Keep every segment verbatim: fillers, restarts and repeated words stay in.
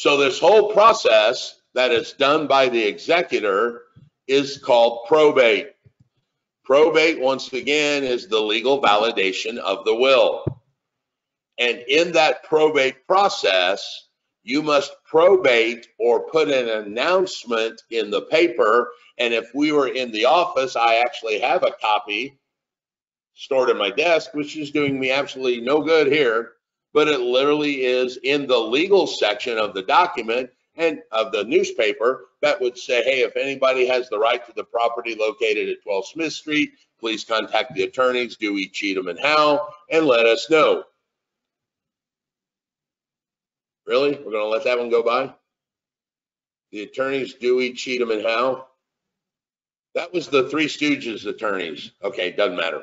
So this whole process that is done by the executor is called probate. Probate, once again, is the legal validation of the will. And in that probate process, you must probate or put an announcement in the paper. And if we were in the office, I actually have a copy stored in my desk, which is doing me absolutely no good here, but it literally is in the legal section of the document and of the newspaper that would say, hey, if anybody has the right to the property located at twelve Smith Street, please contact the attorneys, Dewey, Cheatham and Howell, and let us know. Really? We're going to let that one go by? The attorneys, Dewey, Cheatham and Howell? That was the Three Stooges attorneys. Okay, doesn't matter.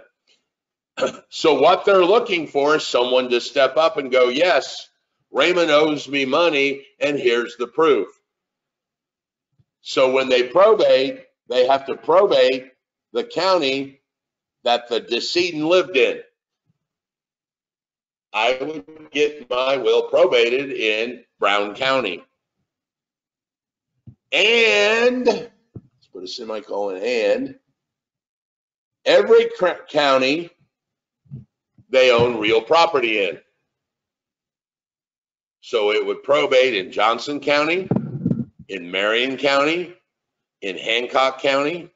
So what they're looking for is someone to step up and go, yes, Raymond owes me money, and here's the proof. So when they probate, they have to probate the county that the decedent lived in. I would get my will probated in Brown County. And, let's put a semicolon, and every county they own real property in. So it would probate in Johnson County, in Marion County, in Hancock County,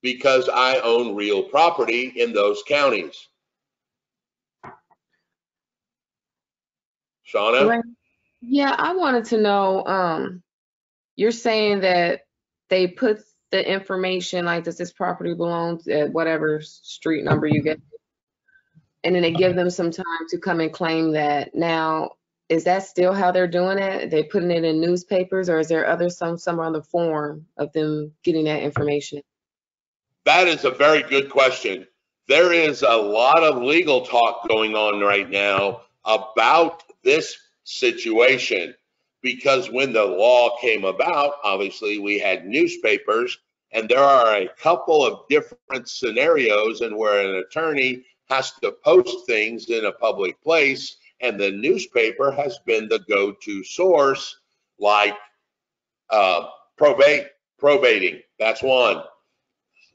because I own real property in those counties. Shauna? Yeah, I wanted to know, um, you're saying that they put the information, like, does this property belong at whatever street number you get? And then they give them some time to come and claim that. Now, is that still how they're doing it? Are they putting it in newspapers, or is there other some some other form of them getting that information? That is a very good question. There is a lot of legal talk going on right now about this situation, because when the law came about, obviously we had newspapers, and there are a couple of different scenarios and where an attorney has to post things in a public place, and the newspaper has been the go-to source, like uh, probate, probating, that's one.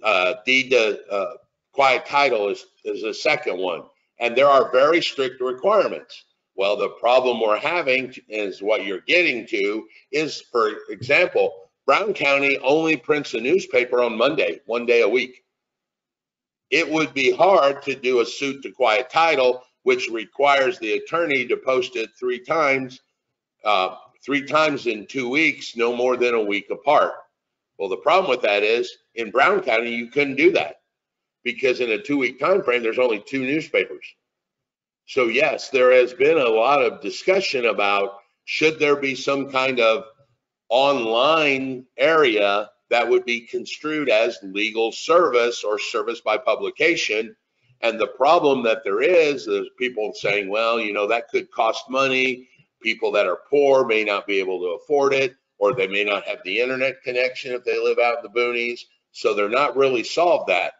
Uh, deed to uh, quiet title is, is the second one. And there are very strict requirements. Well, the problem we're having is what you're getting to is, for example, Brown County only prints a newspaper on Monday, one day a week. It would be hard to do a suit to quiet title, which requires the attorney to post it three times, uh, three times in two weeks, no more than a week apart. Well, the problem with that is in Brown County, you couldn't do that, because in a two-week time frame, there's only two newspapers. So yes, there has been a lot of discussion about, should there be some kind of online area that would be construed as legal service or service by publication? And the problem that there is, is people saying, well, you know, that could cost money. People that are poor may not be able to afford it, or they may not have the internet connection if they live out in the boonies. So they're not really solved that.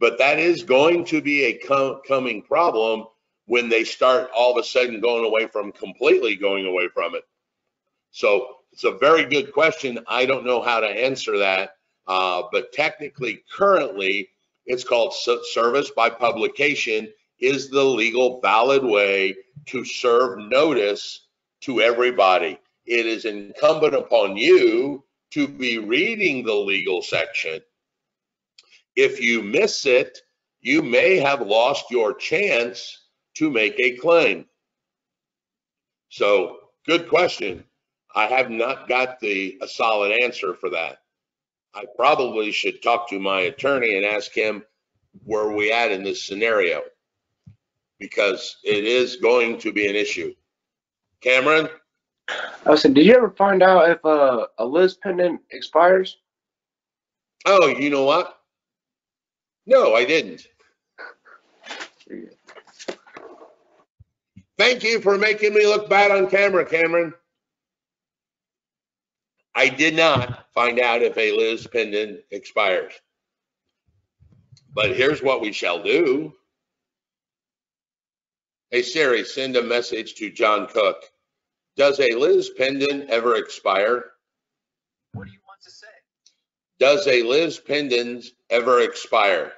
But that is going to be a com- coming problem when they start all of a sudden going away from, completely going away from it. So it's a very good question. I don't know how to answer that, uh, but technically, currently, it's called service by publication is the legal valid way to serve notice to everybody. It is incumbent upon you to be reading the legal section. If you miss it, you may have lost your chance to make a claim. So, good question. I have not got the a solid answer for that. I probably should talk to my attorney and ask him where we at in this scenario, because it is going to be an issue. Cameron? I said, did you ever find out if uh, a lis pendens expires? Oh, you know what? No, I didn't. Thank you for making me look bad on camera, Cameron. I did not find out if a lis pendens expires. But here's what we shall do. Hey Siri, send a message to John Cook. Does a lis pendens ever expire? What do you want to say? Does a lis pendens ever expire?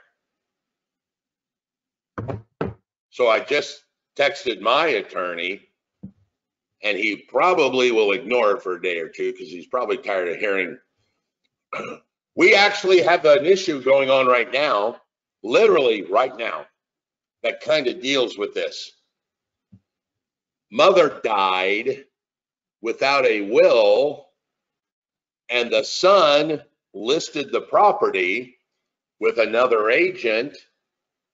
So I just texted my attorney, and he probably will ignore it for a day or two because he's probably tired of hearing. We actually have an issue going on right now, literally right now, that kind of deals with this. Mother died without a will, and the son listed the property with another agent.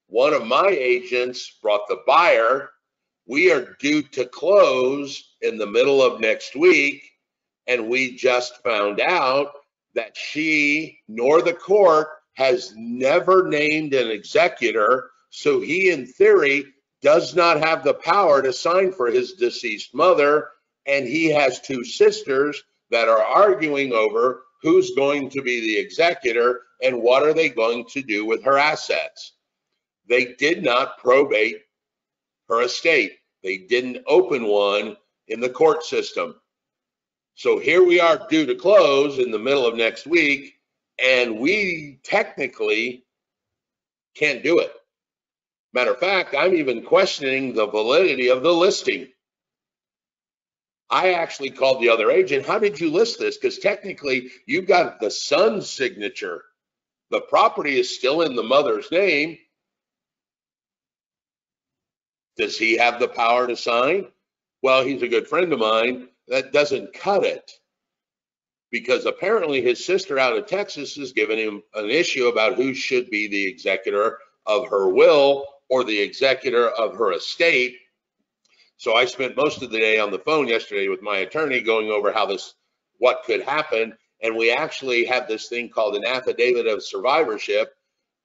One of my agents brought the buyer. We are due to close in the middle of next week, and we just found out that she nor the court has never named an executor, so he, in theory, does not have the power to sign for his deceased mother, and he has two sisters that are arguing over who's going to be the executor and what are they going to do with her assets. They did not probate her estate. They didn't open one in the court system. So here we are due to close in the middle of next week, and we technically can't do it. Matter of fact, I'm even questioning the validity of the listing. I actually called the other agent. How did you list this? Because technically you've got the son's signature. The property is still in the mother's name. Does he have the power to sign? Well, he's a good friend of mine. That doesn't cut it, because apparently his sister out of Texas has given him an issue about who should be the executor of her will or the executor of her estate. So I spent most of the day on the phone yesterday with my attorney going over how this, what could happen. And we actually have this thing called an affidavit of survivorship.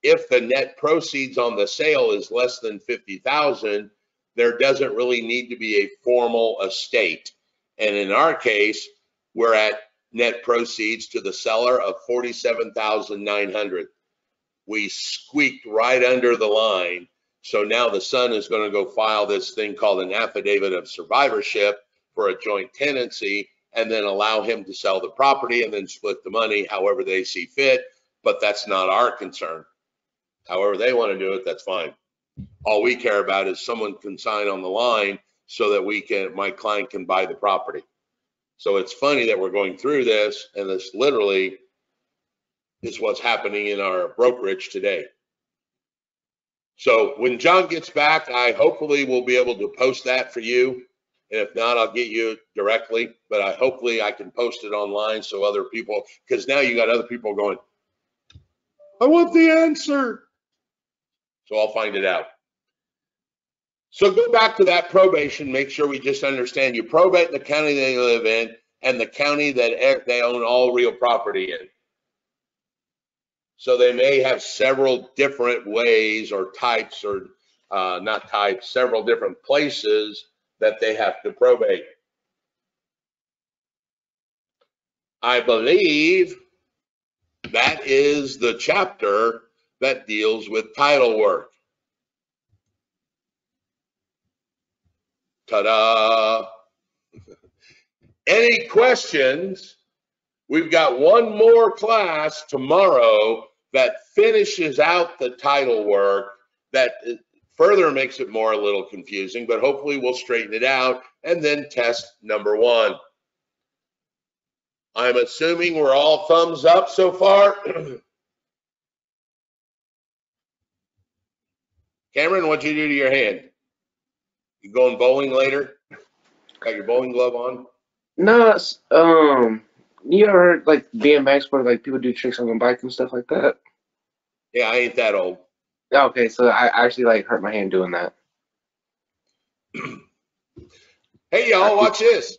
If the net proceeds on the sale is less than fifty thousand dollars, there doesn't really need to be a formal estate. And in our case, we're at net proceeds to the seller of forty-seven thousand nine hundred dollars. We squeaked right under the line. So now the son is going to go file this thing called an affidavit of survivorship for a joint tenancy, and then allow him to sell the property and then split the money however they see fit. But that's not our concern. However they want to do it, that's fine. All we care about is someone can sign on the line so that we can, my client can buy the property. So it's funny that we're going through this, and this literally is what's happening in our brokerage today. So when John gets back, I hopefully will be able to post that for you. And if not, I'll get you directly, but I hopefully I can post it online so other people, because now you got other people going, I want the answer. So I'll find it out. So go back to that probation. Make sure we just understand you probate the county they live in and the county that they own all real property in. So they may have several different ways or types or uh, not types, several different places that they have to probate. I believe that is the chapter that deals with title work. Ta-da! Any questions? We've got one more class tomorrow that finishes out the title work that further makes it more a little confusing, but hopefully we'll straighten it out and then test number one. I'm assuming we're all thumbs up so far. Cameron, what'd you do to your hand? You going bowling later? Got your bowling glove on? No, it's, um, you ever heard like B M X where like people do tricks on the bike and stuff like that? Yeah, I ain't that old. Okay, so I actually like hurt my hand doing that. Hey y'all, watch this.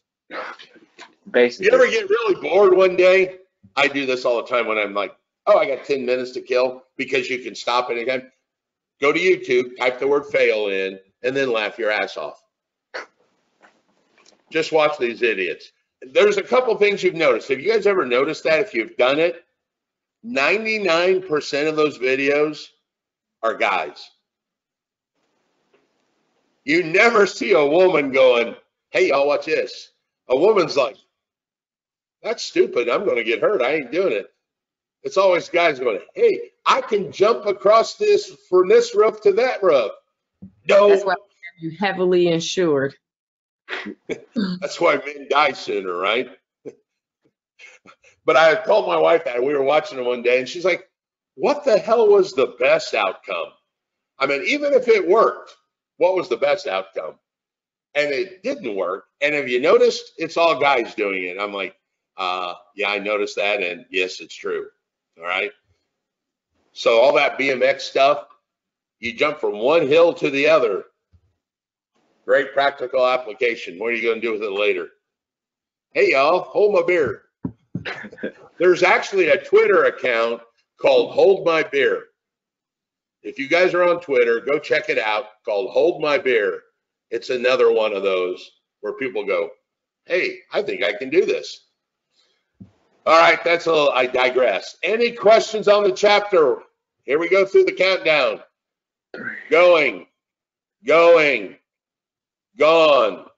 Basically. You ever get really bored one day? I do this all the time when I'm like, oh, I got ten minutes to kill, because you can stop it again. Go to YouTube, type the word fail in, and then laugh your ass off. Just watch these idiots. There's a couple things you've noticed. Have you guys ever noticed that if you've done it? ninety-nine percent of those videos are guys. You never see a woman going, hey, y'all watch this. a woman's like, that's stupid, I'm going to get hurt, I ain't doing it. It's always guys going, hey, I can jump across this from this roof to that roof. No. That's why you're heavily insured. That's why men die sooner, right? But I told my wife that. We were watching it one day, and she's like, what the hell was the best outcome? I mean, even if it worked, what was the best outcome? And it didn't work. And if you noticed, it's all guys doing it. I'm like, uh, yeah, I noticed that, and yes, it's true. All right. So all that B M X stuff, you jump from one hill to the other. Great practical application. What are you going to do with it later? Hey, y'all, hold my beer. There's actually a Twitter account called Hold My Beer. If you guys are on Twitter, go check it out, called Hold My Beer. It's another one of those where people go, hey, I think I can do this. All right, that's a little, I digress. Any questions on the chapter? Here we go through the countdown. Going, going, gone,